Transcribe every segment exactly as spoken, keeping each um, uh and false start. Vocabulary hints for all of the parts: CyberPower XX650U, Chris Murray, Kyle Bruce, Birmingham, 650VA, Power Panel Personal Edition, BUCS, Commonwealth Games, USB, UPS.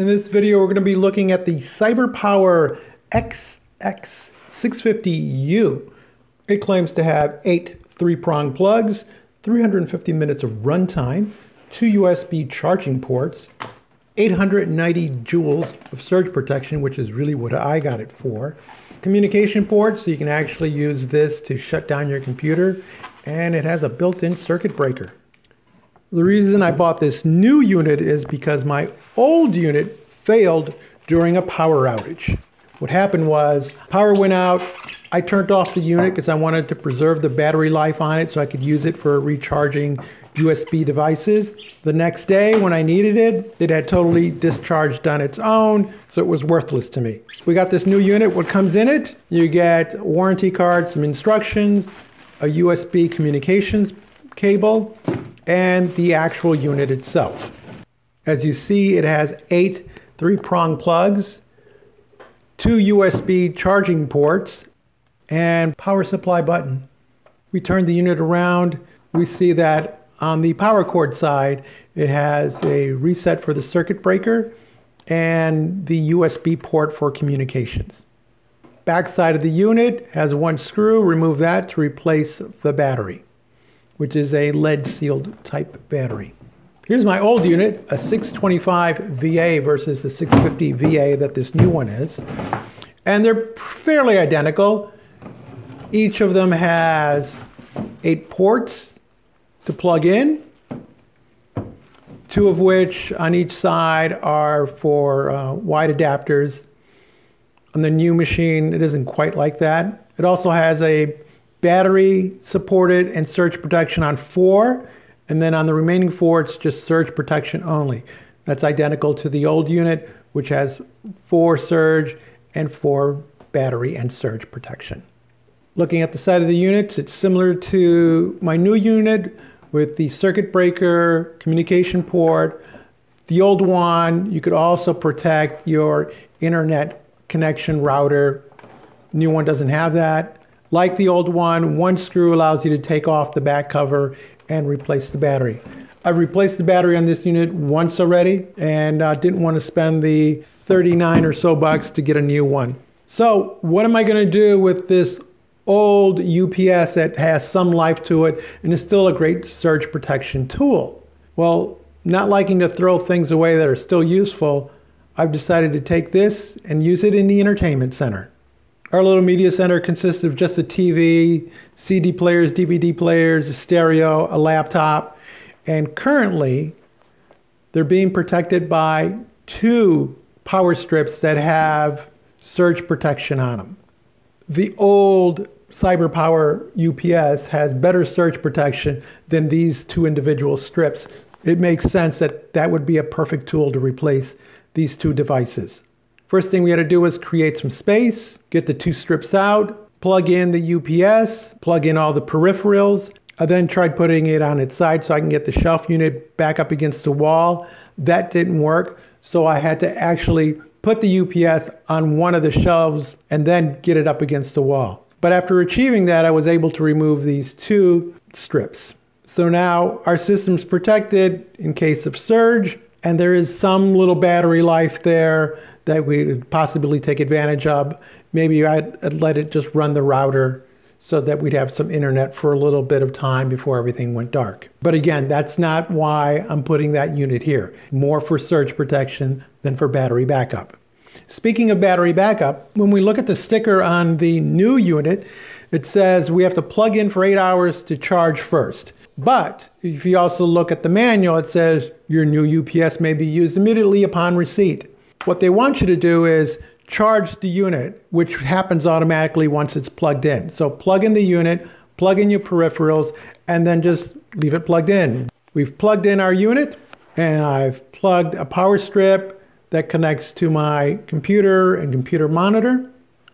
In this video, we're going to be looking at the CyberPower X X six fifty U. It claims to have eight three-prong plugs, three hundred fifty minutes of runtime, two U S B charging ports, eight hundred ninety joules of surge protection, which is really what I got it for, communication port, so you can actually use this to shut down your computer, and it has a built-in circuit breaker. The reason I bought this new unit is because my old unit failed during a power outage. What happened was, power went out, I turned off the unit because I wanted to preserve the battery life on it so I could use it for recharging U S B devices. The next day when I needed it, it had totally discharged on its own, so it was worthless to me. We got this new unit. What comes in it? You get a warranty card, some instructions, a U S B communications cable, and the actual unit itself. As you see, it has eight three-prong plugs, two U S B charging ports, and power supply button. We turn the unit around, we see that on the power cord side, it has a reset for the circuit breaker and the U S B port for communications. Back side of the unit has one screw. Remove that to replace the battery, which is a lead-sealed type battery. Here's my old unit, a six twenty-five V A versus the six fifty V A that this new one is. And they're fairly identical. Each of them has eight ports to plug in, two of which on each side are for uh, wide adapters. On the new machine, it isn't quite like that. It also has a battery supported and surge protection on four, and then on the remaining four, it's just surge protection only. That's identical to the old unit, which has four surge and four battery and surge protection. Looking at the side of the units, it's similar to my new unit, with the circuit breaker, communication port. The old one, you could also protect your internet connection router. New one doesn't have that. Like the old one, one screw allows you to take off the back cover and replace the battery. I've replaced the battery on this unit once already, and I uh, didn't want to spend the thirty-nine or so bucks to get a new one. So what am I going to do with this old U P S that has some life to it and is still a great surge protection tool? Well, not liking to throw things away that are still useful, I've decided to take this and use it in the entertainment center. Our little media center consists of just a T V, C D players, D V D players, a stereo, a laptop, and currently they're being protected by two power strips that have surge protection on them. The old CyberPower U P S has better surge protection than these two individual strips. It makes sense that that would be a perfect tool to replace these two devices. First thing we had to do was create some space, get the two strips out, plug in the U P S, plug in all the peripherals. I then tried putting it on its side so I can get the shelf unit back up against the wall. That didn't work, so I had to actually put the U P S on one of the shelves and then get it up against the wall. But after achieving that, I was able to remove these two strips. So now our system's protected in case of surge, and there is some little battery life there that we could possibly take advantage of. Maybe I'd, I'd let it just run the router so that we'd have some internet for a little bit of time before everything went dark. But again, that's not why I'm putting that unit here. More for surge protection than for battery backup. Speaking of battery backup, when we look at the sticker on the new unit, it says we have to plug in for eight hours to charge first. But if you also look at the manual, it says your new U P S may be used immediately upon receipt. What they want you to do is charge the unit, which happens automatically once it's plugged in. So plug in the unit, plug in your peripherals, and then just leave it plugged in. We've plugged in our unit, and I've plugged a power strip that connects to my computer and computer monitor.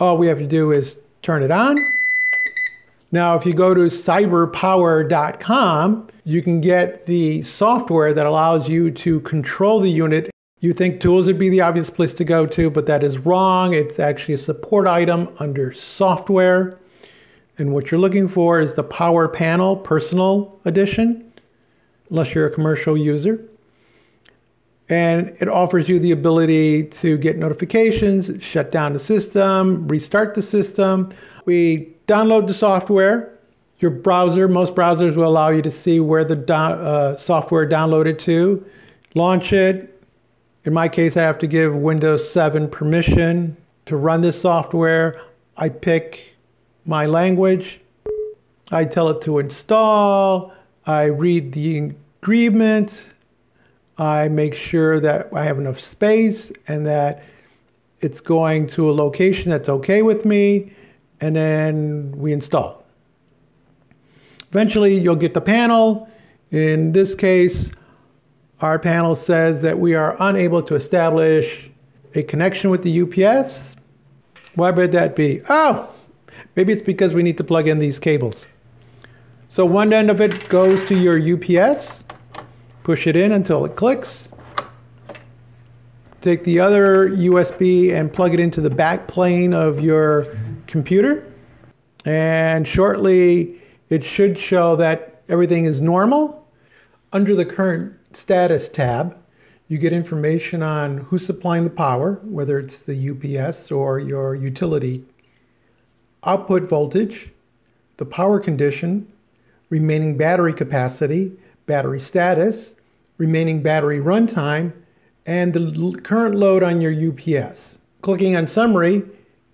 All we have to do is turn it on. Now, if you go to cyberpower dot com, you can get the software that allows you to control the unit. You think tools would be the obvious place to go to, but that is wrong. It's actually a support item under software. And what you're looking for is the Power Panel Personal Edition, unless you're a commercial user. and it offers you the ability to get notifications, shut down the system, restart the system. We download the software. Your browser, most browsers will allow you to see where the do uh, software downloaded to. Launch it. In my case, I have to give Windows seven permission to run this software. I pick my language. I tell it to install. I read the agreement. I make sure that I have enough space and that it's going to a location that's okay with me. And then we install. Eventually, you'll get the panel. In this case, our panel says that we are unable to establish a connection with the U P S. Why would that be? Oh, maybe it's because we need to plug in these cables. So one end of it goes to your U P S. Push it in until it clicks. Take the other U S B and plug it into the back plane of your computer. And shortly, it should show that everything is normal. Under the current status tab, you get information on who's supplying the power, whether it's the U P S or your utility, output voltage, the power condition, remaining battery capacity, battery status, remaining battery runtime, and the current load on your U P S. Clicking on Summary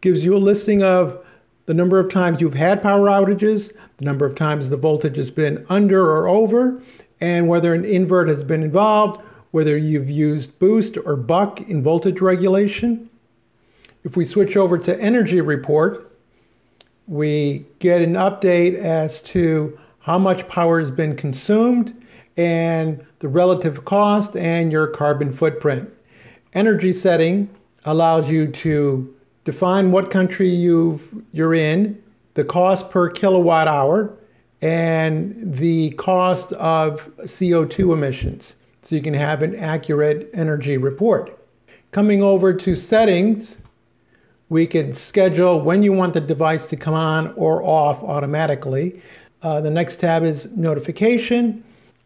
gives you a listing of the number of times you've had power outages, the number of times the voltage has been under or over, and whether an invert has been involved, whether you've used boost or buck in voltage regulation. If we switch over to Energy Report, we get an update as to how much power has been consumed and the relative cost and your carbon footprint. Energy setting allows you to define what country you've, you're in, the cost per kilowatt hour, and the cost of C O two emissions, so you can have an accurate energy report. Coming over to settings, we can schedule when you want the device to come on or off automatically. Uh, the next tab is notification.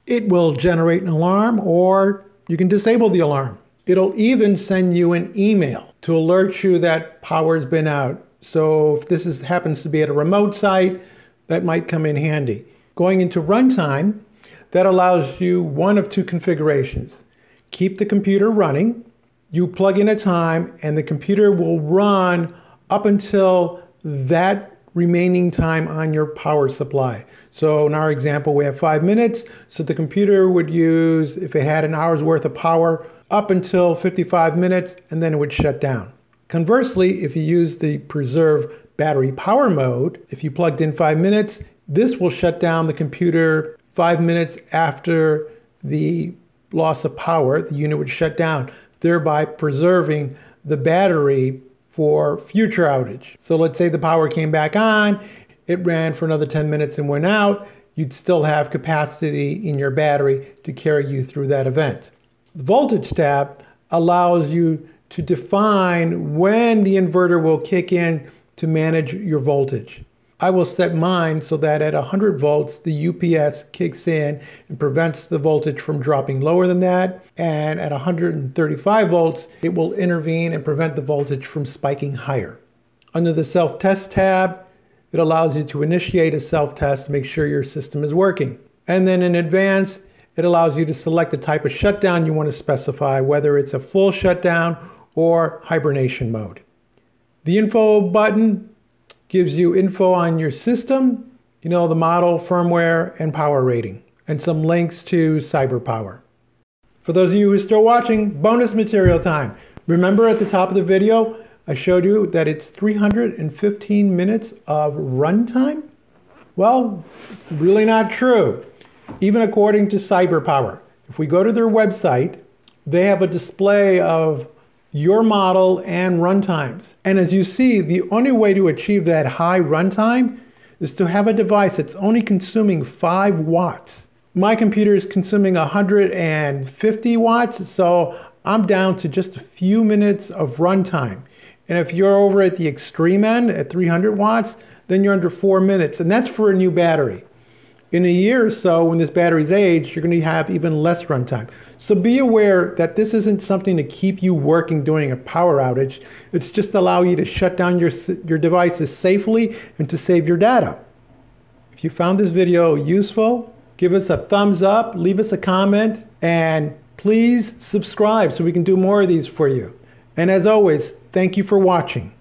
It will generate an alarm, or you can disable the alarm. It'll even send you an email to alert you that power's been out. So if this is, happens to be at a remote site, that might come in handy. Going into runtime, that allows you one of two configurations. Keep the computer running. You plug in a time, and the computer will run up until that remaining time on your power supply. So in our example, we have five minutes. So the computer would use, if it had an hour's worth of power, up until fifty-five minutes, and then it would shut down. Conversely, if you use the preserve battery power mode, if you plugged in five minutes, this will shut down the computer five minutes after the loss of power. The unit would shut down, thereby preserving the battery for future outage. So let's say the power came back on, it ran for another ten minutes and went out, you'd still have capacity in your battery to carry you through that event. The voltage tab allows you to define when the inverter will kick in to manage your voltage. I will set mine so that at one hundred volts, the U P S kicks in and prevents the voltage from dropping lower than that. And at one hundred thirty-five volts, it will intervene and prevent the voltage from spiking higher. Under the self-test tab, it allows you to initiate a self-test to make sure your system is working. And then in advance, it allows you to select the type of shutdown you want to specify, whether it's a full shutdown or hibernation mode. The info button gives you info on your system, you know, the model, firmware, and power rating, and some links to CyberPower. For those of you who are still watching, bonus material time. Remember at the top of the video, I showed you that it's three hundred fifteen minutes of runtime? Well, it's really not true, even according to CyberPower. If we go to their website, they have a display of your model and runtimes. And as you see, the only way to achieve that high runtime is to have a device that's only consuming five watts. My computer is consuming one hundred fifty watts, so I'm down to just a few minutes of runtime. And if you're over at the extreme end at three hundred watts, then you're under four minutes, and that's for a new battery. In a year or so, when this battery's aged, you're going to have even less runtime. So be aware that this isn't something to keep you working during a power outage. It's just to allow you to shut down your, your devices safely and to save your data. If you found this video useful, give us a thumbs up, leave us a comment, and please subscribe so we can do more of these for you. And as always, thank you for watching.